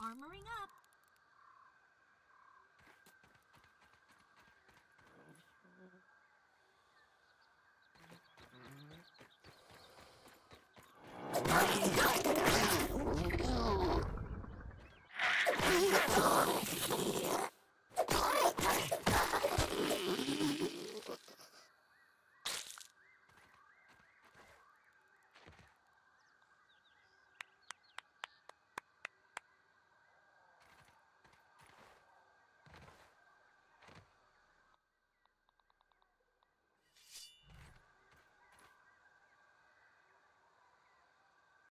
Armoring up.